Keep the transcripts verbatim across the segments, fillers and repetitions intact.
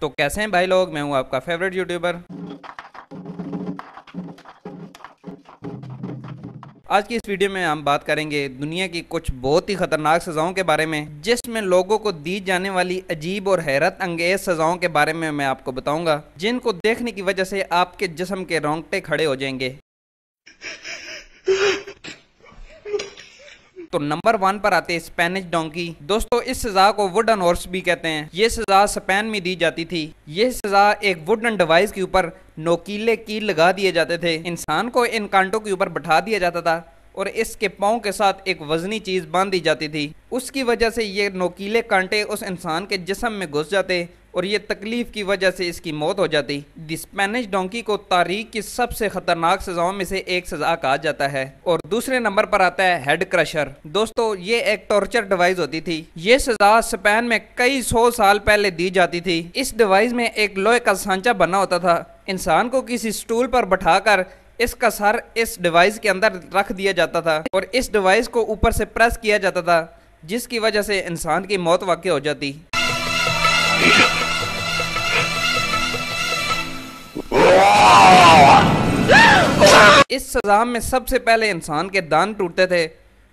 तो कैसे हैं भाई लोग, मैं हूं आपका फेवरेट यूट्यूबर। आज की इस वीडियो में हम बात करेंगे दुनिया की कुछ बहुत ही खतरनाक सजाओं के बारे में, जिसमें लोगों को दी जाने वाली अजीब और हैरत अंगेज सजाओं के बारे में मैं आपको बताऊंगा, जिनको देखने की वजह से आपके जिस्म के रोंगटे खड़े हो जाएंगे। तो नंबर वन पर आते हैं स्पेनिश डोंकी। दोस्तों, इस सजा को वुडन हॉर्स भी कहते हैं। ये सजा स्पेन में दी जाती थी। ये सजा एक वुडन डिवाइस के ऊपर नोकीले कील लगा दिए जाते थे। इंसान को इन कांटों के ऊपर बैठा दिया जाता था और इसके पाँव के साथ एक वजनी चीज बांध दी जाती थी। उसकी वजह से ये नोकीले कांटे उस इंसान के जिस्म में घुस जाते और ये तकलीफ की वजह से इसकी मौत हो जाती। द स्पेनिश डोंकी को तारीख की सबसे खतरनाक सजाओं में से एक सजा कहा जाता है। और दूसरे नंबर पर आता है हेड क्रशर। दोस्तों, ये एक टॉर्चर डिवाइस होती थी। ये सजा स्पेन में कई सौ साल पहले दी जाती थी। इस डिवाइस में एक लोहे का सांचा बना होता था। इंसान को किसी स्टूल पर बैठाकर इसका सर इस डिवाइस के अंदर रख दिया जाता था और इस डिवाइस को ऊपर से प्रेस किया जाता था, जिसकी वजह से इंसान की मौत वाकई हो जाती। इस सजा में सबसे पहले इंसान के दांत टूटते थे,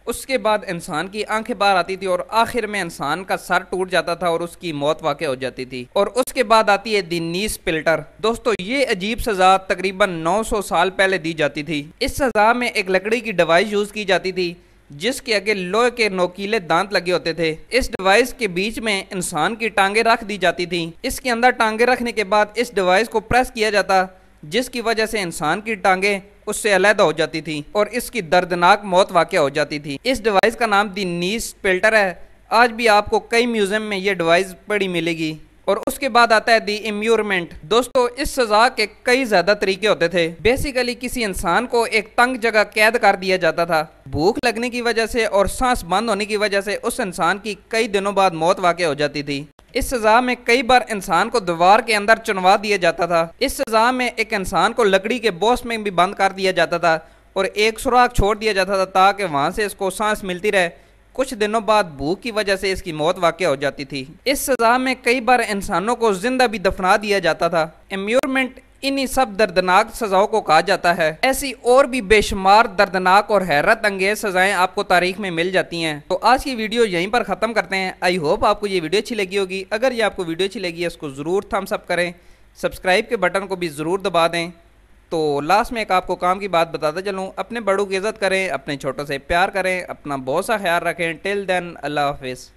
उसके बाद इंसान की आंखें बाहर आती थी और आखिर में इंसान का सर टूट जाता था और उसकी मौत वाकई हो जाती थी। और उसके बाद आती है दी नी स्प्लिटर। दोस्तों, ये अजीब सजा तकरीबन नौ सौ साल पहले दी जाती थी। इस सजा में एक लकड़ी की डिवाइस यूज की जाती थी, जिसके आगे लोहे के नोकीले दांत लगे होते थे। इस डिवाइस के बीच में इंसान की टांगे रख दी जाती थी। इसके अंदर टांगे रखने के बाद इस डिवाइस को प्रेस किया जाता, जिसकी वजह से इंसान की टांगे उससे अलहदा हो जाती थी और इसकी दर्दनाक मौत वाकई हो जाती थी। इस डिवाइस का नाम दी नी स्प्लिटर है। आज भी आपको कई म्यूजियम में ये डिवाइस पड़ी मिलेगी। और उसके बाद आता है दी इम्यूरमेंट। दोस्तों, इस सजा के कई ज्यादा तरीके होते थे। बेसिकली किसी इंसान को एक तंग जगह कैद कर दिया जाता था। भूख लगने की वजह से और सांस बंद होने की वजह से उस इंसान की कई दिनों बाद मौत वाकई हो जाती थी। इस सजा में कई बार इंसान को दीवार के अंदर चुनवा दिया जाता था। इस सजा में एक इंसान को लकड़ी के बॉक्स में भी बंद कर दिया जाता था और एक सुराख छोड़ दिया जाता था ताकि वहां से इसको सांस मिलती रहे। कुछ दिनों बाद भूख की वजह से इसकी मौत वाकई हो जाती थी। इस सजा में कई बार इंसानों को जिंदा भी दफना दिया जाता था। इम्यूरमेंट इन्हीं सब दर्दनाक सजाओं को कहा जाता है। ऐसी और भी बेशुमार दर्दनाक और हैरत अंगेज सजाएं आपको तारीख में मिल जाती हैं। तो आज की वीडियो यहीं पर खत्म करते हैं। आई होप आपको ये वीडियो अच्छी लगी होगी। अगर ये आपको वीडियो अच्छी लगी है, इसको ज़रूर थम्स अप करें, सब्सक्राइब के बटन को भी ज़रूर दबा दें। तो लास्ट में एक आपको काम की बात बताता चलूँ, अपने बड़ों की इज़्ज़त करें, अपने छोटों से प्यार करें, अपना बहुत सा ख्याल रखें। टिल देन, अल्लाह हाफिज़।